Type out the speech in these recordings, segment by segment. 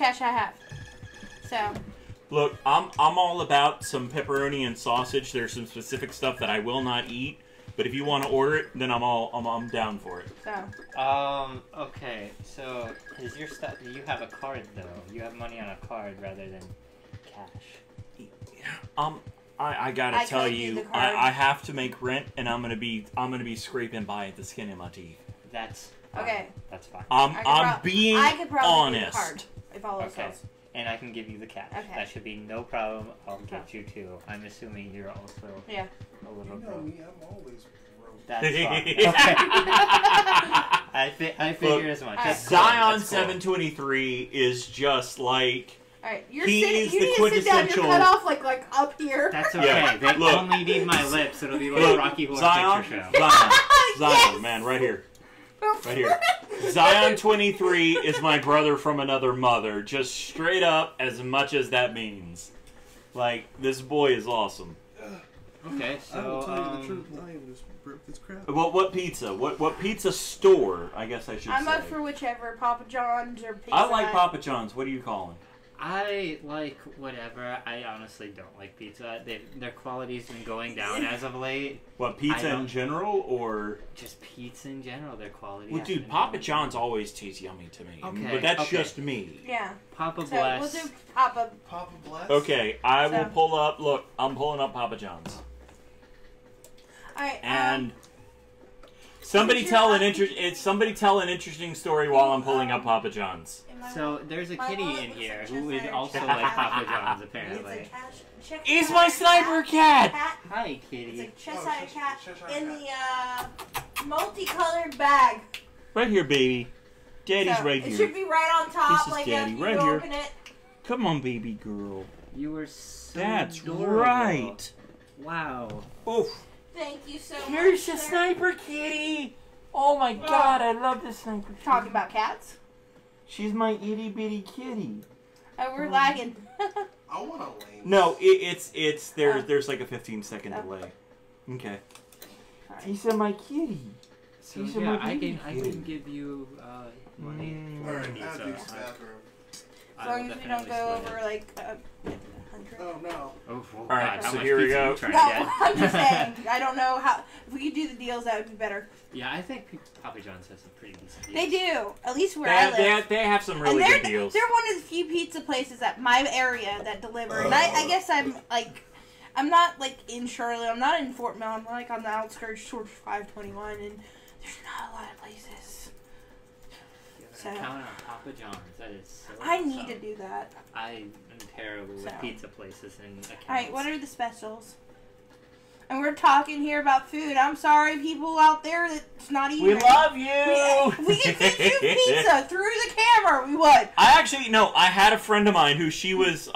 much cash I have. So. Look, I'm all about some pepperoni and sausage. There's some specific stuff that I will not eat, but if you want to order it, then I'm down for it. So. Okay. So is your stuff? You have a card though. You have money on a card rather than cash. I gotta tell you, I have to make rent, and I'm gonna be scraping by at the skin of my teeth. That's fine. Okay. That's fine. I'm being honest. I could probably do the card if all else fails. And I can give you the cash. Okay. That should be no problem. I'll get you too. I'm assuming you're also a little broke. Me, I'm always broke. That's fine. Okay. I figure as much. Right. Cool. Zion723 is just like. All right, you need to sit down. You're cut off like up here. That's okay. Yeah. They only need my lips. It'll be like a Rocky Horror Picture Show. Zion, man, right here. Right here. Zion23 is my brother from another mother. Just straight up, as much as that means. Like, this boy is awesome. Okay, so I will tell you the truth. I am just broke this crap. What pizza? What pizza store? I guess I should. I'm up for whichever, Papa John's or pizza. I like Papa John's. What are you calling? I like whatever. I honestly don't like pizza. Their quality's been going down as of late. What, pizza in general, or just pizza in general? Their quality. Well, dude, Papa John's always tastes yummy to me. Okay, but that's just me. Yeah. Papa Bless. We'll do Papa Bless. Okay, I will pull up. Look, I'm pulling up Papa John's. All right. And somebody tell an interesting story while I'm pulling up Papa John's. So there's a kitty in here who is also like Papa John's, apparently. He's my sniper cat! Hi, kitty. It's a Cheshire cat in the multicolored bag. Right here, baby. Daddy's right here. It should be right on top. This is Daddy right here. Come on, baby girl. You were so adorable. That's right. Wow. Oof. Thank you so much. Here's your sniper kitty. Oh my God, I love this sniper kitty. Talking about cats? She's my itty bitty kitty. Oh, we're lagging. I want to lay. No, it's there's like a 15-second delay. Okay. Right. These are my kitty. So these are my kitty. I can give you money. Alright, I'll do bathroom. As long as we don't go over like 100. Oh no. Oh, well, alright, so here we go. No, I'm just saying. I don't know how. If we could do the deals, that would be better. Yeah, I think Papa John's has some pretty decent deals. They do. At least where I live. They have some really good deals. They're one of the few pizza places at my area that deliver. And I guess I'm not like in Charlotte. I'm not in Fort Mill. I'm like on the outskirts towards 521. And there's not a lot of places. So. Count on Papa John's. That is so I need to do that. I am terrible with pizza places and accounts. All right, what are the specials? And we're talking here about food. I'm sorry, people out there that's not eating. We love you. We could get you pizza through the camera. We would. I actually I had a friend of mine who she was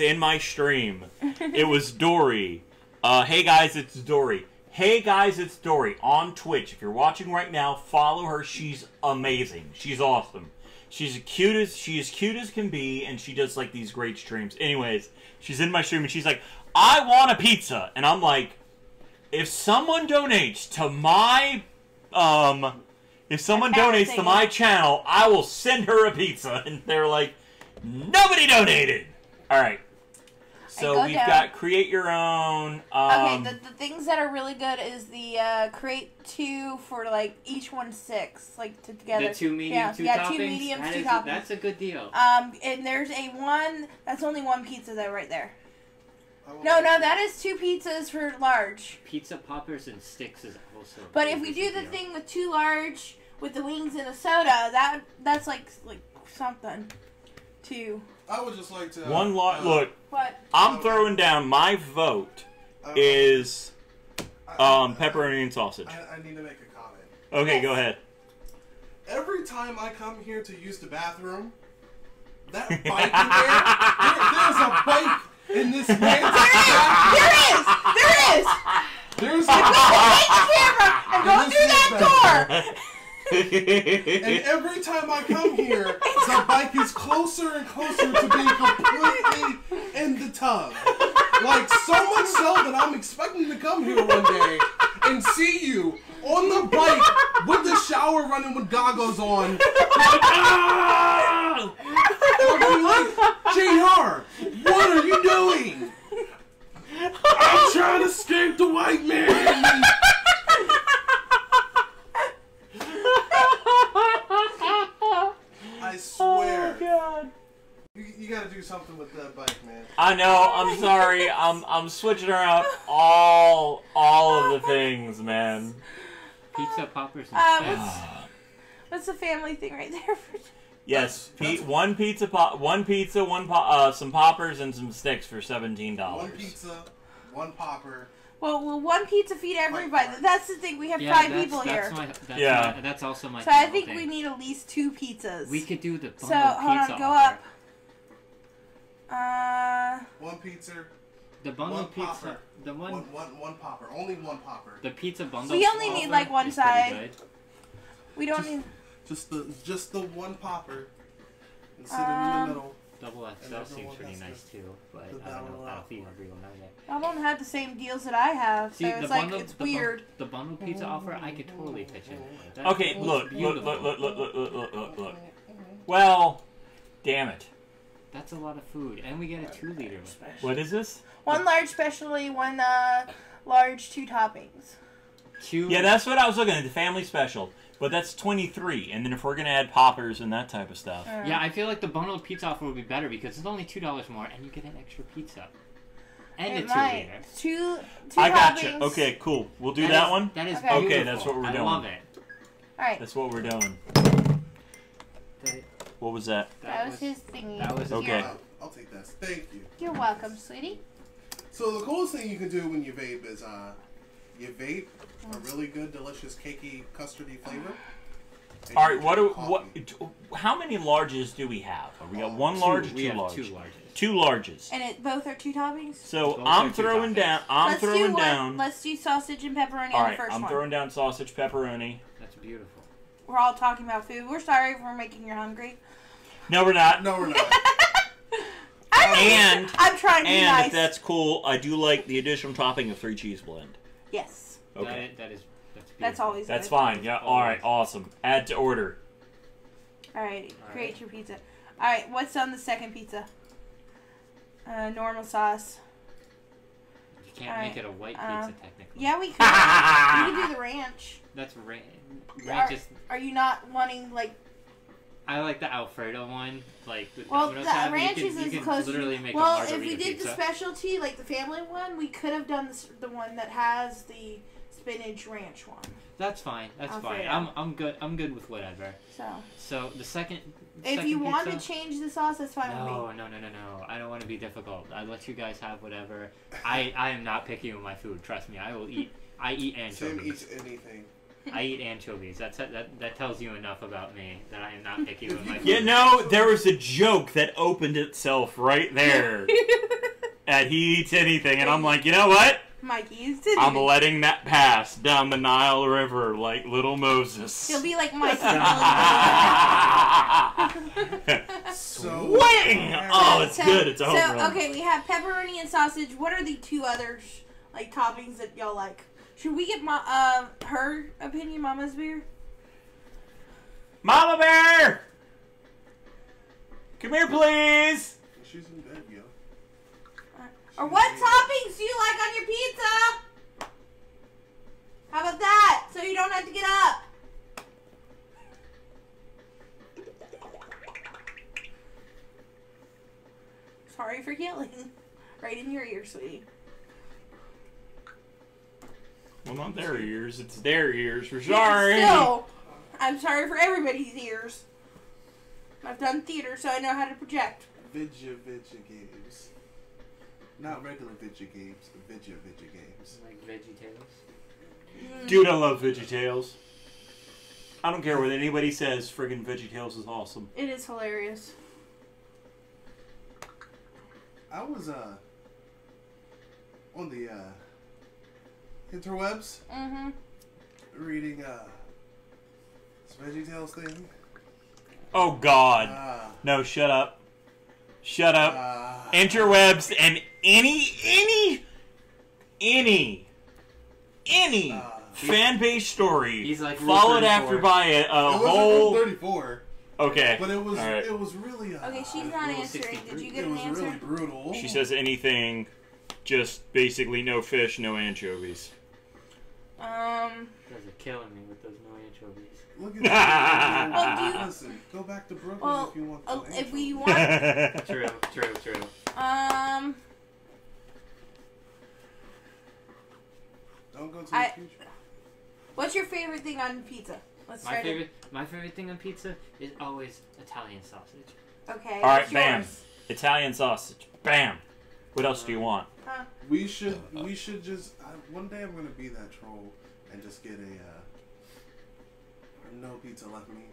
in my stream. It was Dory. Hey guys, it's Dory. Hey guys, it's Dory on Twitch. If you're watching right now, follow her. She's amazing. She's awesome. She's as cute as can be, and she does like these great streams. Anyways, she's in my stream and she's like, I want a pizza, and I'm like, if someone donates to my, channel, I will send her a pizza. And they're like, nobody donated. All right. So we've got create your own. Okay, the things that are really good is the create two for like each 1 6, like together. The two medium, two toppings. Two mediums, two toppings. That's a good deal. And there's a one that's only one pizza though, right there. No, that is two pizzas for large. Pizza poppers and sticks is also. But if we do the thing with two large, with the wings and the soda, that's like something. Two. I would just like to. One lot. Look. What? I'm throwing down my vote is pepperoni and sausage. I need to make a comment. Okay, go ahead. Every time I come here to use the bathroom, that bike in there. There's a bike. In this place, there is. Go take the camera and go through that door. And every time I come here, the bike is closer and closer to being completely in the tub. Like so much so that I'm expecting to come here one day and see you on the bike with the shower running with goggles on. JR, what are you doing? I'm trying to escape the white man. I swear. Oh, God. You gotta do something with that bike, man. I know. I'm sorry. I'm switching around all of the things, man. Pizza poppers and what's the family thing right there? For yes, one pizza, some poppers and some sticks for $17. One pizza, one popper. Well, will one pizza feed everybody? That's the thing. We have five people here. That's also my. So I think we need at least 2 pizzas. We could do the bundle pizza. So hold on, go up. One pizza. The bundle pizza. Popper. The one popper. Only one popper. The pizza bundle. We only need like one side. We don't need. Just the one popper. Instead of in the middle. Double XL seems pretty nice too, but I don't know if I'll feed everyone either. I don't have the same deals that I have, so it's like, it's weird. The bundle pizza offer, I could totally pitch it. Okay, look. Well, damn it. That's a lot of food, and we get a 2-liter one. What is this? One large specialty, one large, 2 toppings. Yeah, that's what I was looking at, the family special. But that's 23, and then if we're gonna add poppers and that type of stuff, yeah, I feel like the bundled pizza offer would be better because it's only $2 more, and you get an extra pizza and a 2-liter. Two I got you. Okay, cool. We'll do that one. That is okay. Beautiful. That's what we're doing. I love it. All right. That's what we're doing. What was that? That was his thingy. That was okay. I'll take that. Thank you. You're welcome, sweetie. So the coolest thing you can do when you vape is you vape a really good, delicious, cakey, custardy flavor. All right, how many larges do we have? We got one large, two larges. And both are 2 toppings? So I'm throwing down. Let's do sausage and pepperoni on the first one. I'm throwing down sausage, pepperoni. That's beautiful. We're all talking about food. We're sorry if we're making you hungry. No, we're not. No, we're not. I'm trying to be nice. And if that's cool, I do like the additional topping of 3 cheese blend. Yes. Okay. That's always good. That's fine. Yeah. All right. Awesome. Add to order. All right. Create your pizza. All right. What's on the second pizza? Normal sauce. You can't make it a white pizza technically. Yeah, we could. You could do the ranch. That's ranch. Are you not wanting like? I like the Alfredo one. Like the ranch is as close. Well, if we did the specialty, like the family one, we could have done the one that has the spinach ranch one. That's fine. That's fine. I'm good. I'm good with whatever. So the second. If you want to change the sauce, that's fine with me. No. I don't want to be difficult. I let you guys have whatever. I am not picky with my food. Trust me. I will eat. I eat anchovies. Sam eats anything. I eat anchovies. That tells you enough about me that I am not picky with my food. You know, there was a joke that opened itself right there. At he eats anything, and I'm like, you know what? Mikey eats anything. I'm letting that pass down the Nile River like little Moses. He'll be like Mikey. Swing! Oh, it's good. It's over. So, okay, we have pepperoni and sausage. What are the 2 other like toppings that y'all like? Should we get her opinion, Mama's Bear? Mama Bear! Come here, please! She's in bed, yo. Or what toppings do you like on your pizza? How about that? So you don't have to get up. Sorry for yelling. Right in your ear, sweetie. Well, not their ears. It's their ears. We're sorry. Still, I'm sorry for everybody's ears. I've done theater, so I know how to project. Vidya games. Not regular Vidya games. Vidya games. Like Veggie Tales? Dude, I love Veggie Tales. I don't care what anybody says. Friggin' Veggie Tales is awesome. It is hilarious. I was, on the, interwebs. Mm-hmm. Reading this Veggie Tales thing. Oh God! No, shut up! Shut up! Interwebs and any fan page story. He's like followed after by a whole 34. Okay. But it was right. It was really okay. She's not answering. Did you get an answer? It was really brutal. She says anything, just basically no fish, no anchovies. You guys are killing me with those no anchovies. Look at that. Well, listen, go back to Brooklyn if you want. If we want. True. Don't go to the future. What's your favorite thing on pizza? Let's my favorite thing on pizza is always Italian sausage. Okay. All right, bam. Italian sausage, bam. What else do you want? Huh? We should just one day I'm gonna be that troll and just get a no pizza left me.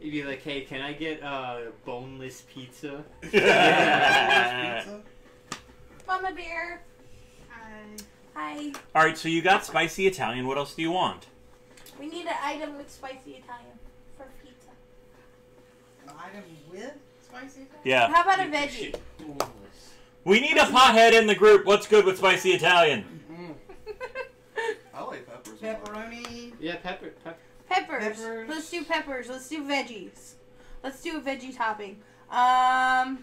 You'd be like, hey, can I get boneless pizza? Yeah. Boneless pizza. Mama beer. Hi. All right, so you got spicy Italian. What else do you want? We need an item with spicy Italian for pizza. An item with spicy Italian? Yeah. How about a veggie? We need a pothead in the group. What's good with spicy Italian? I like peppers. Pepperoni. Yeah, peppers. Let's do peppers. Let's do veggies. Let's do a veggie topping. Jalapenos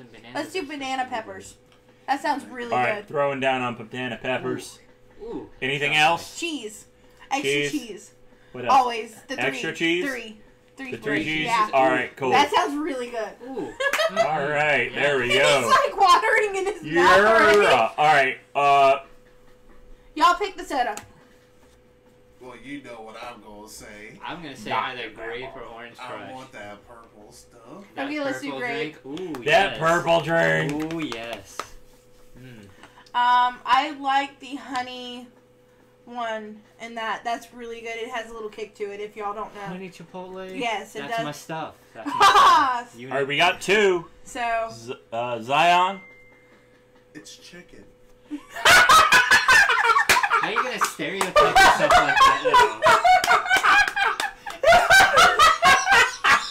and bananas. Let's do banana peppers. That sounds really good. All right, throwing down on banana peppers. Ooh. Anything else? Cheese. Extra cheese. What else? Always. The three. Extra cheese? Three cheeses? Yeah. All right, cool. That sounds really good. Ooh. All right, there we go. He's like watering in his mouth already. All right. Y'all pick the setup. Well, you know what I'm going to say. I'm going to say either grape or orange crush. I want that purple stuff. That purple grape. Ooh, yes. That purple drink. Ooh, yes. Mm. I like the honey... one, and that's really good. It has a little kick to it, if y'all don't know. Honey chipotle? Yes, it does. My stuff. That's my stuff. All right, we got two. So. Zion? It's chicken. How are you going to stereotype yourself like that?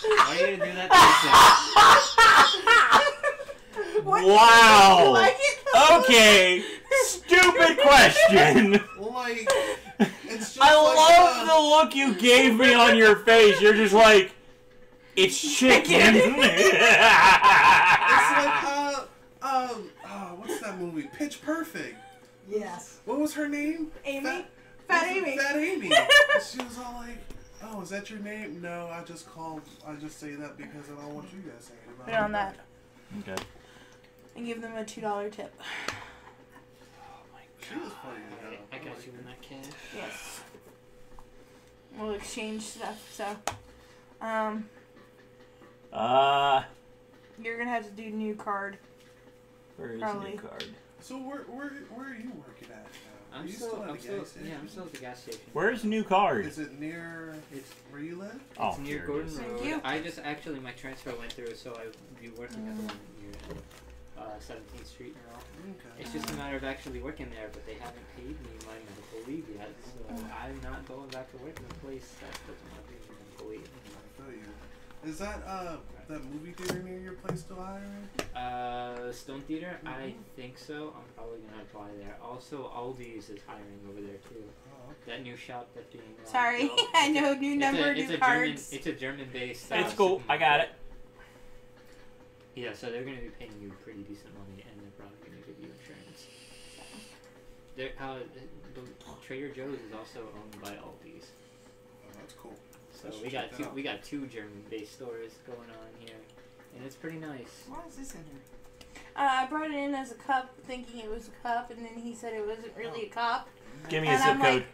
Why are you going to do that to yourself? Wow. You like it? Okay. Stupid question. Like, it's just I love the look you gave me on your face. You're just like, it's chicken. It's like, what's that movie? Pitch Perfect. Yes. What was her name? Amy. Fat Amy. She was all like, oh, is that your name? No, I just say that because I don't want you guys saying it. Put it on that. Okay. And give them a $2 tip. Right, I got you in that cash. Yes. We'll exchange stuff, so. You're gonna have to do new card. Where is new card? So where are you working at now? I'm still at the gas station. Where's new card? Is it near where you live? Oh, it's near Gordon Road. Thank you. I just actually my transfer went through, so I would be working at the one near 17th Street and all. Okay. It's just a matter of actually working there, but they haven't paid me my medical leave yet, so I'm not going back to work in a place that doesn't have me medical leave. I feel you. Is that that movie theater near your place still hiring? Stone Theater? Mm-hmm. I think so. I'm probably gonna apply there. Also, Aldi's is hiring over there too. Oh, okay. That new shop that's being. Sorry, I know new cards. It's a German-based. It's cool. I got it. Yeah, so they're going to be paying you pretty decent money, and they're probably going to give you insurance. Trader Joe's is also owned by Aldi's. Oh, that's cool. So we got two German-based stores going on here, and it's pretty nice. Why is this in here? I brought it in as a cup, thinking it was a cup, and then he said it wasn't really a cup. Give me a zip code. Like,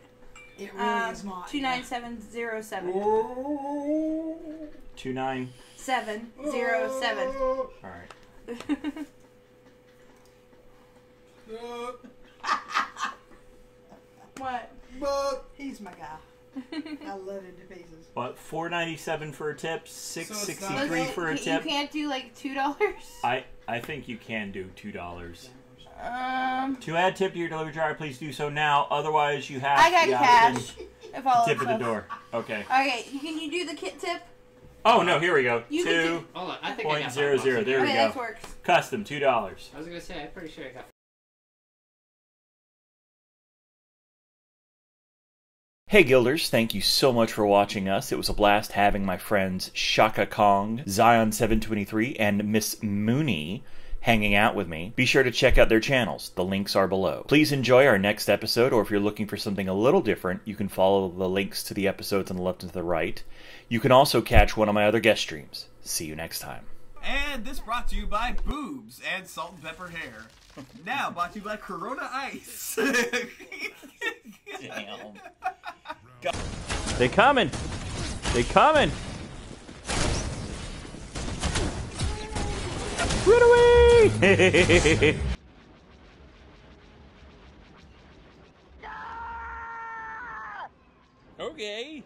it really is not. 29707. 29707. All right. What? But he's my guy. I love him to pieces. What? $4.97 for a tip. $6.63 for a tip. You can't do like $2. I think you can do $2. To add tip to your delivery jar, please do so now. Otherwise, you have cash. If all tip at the door. Okay. Okay. Can you do the kit tip? Oh no! Here we go. 2.00. There we go. That works. Custom $2. I was gonna say, I'm pretty sure I got. Hey Guilders, thank you so much for watching us. It was a blast having my friends Shaka Kong, Zion723, and Miss Mooney hanging out with me. Be sure to check out their channels. The links are below. Please enjoy our next episode, or if you're looking for something a little different, you can follow the links to the episodes on the left and to the right. You can also catch one of my other guest streams. See you next time. And this brought to you by boobs and salt and pepper hair. Now brought to you by Corona Ice. Damn. They coming! They coming! Run away! Okay.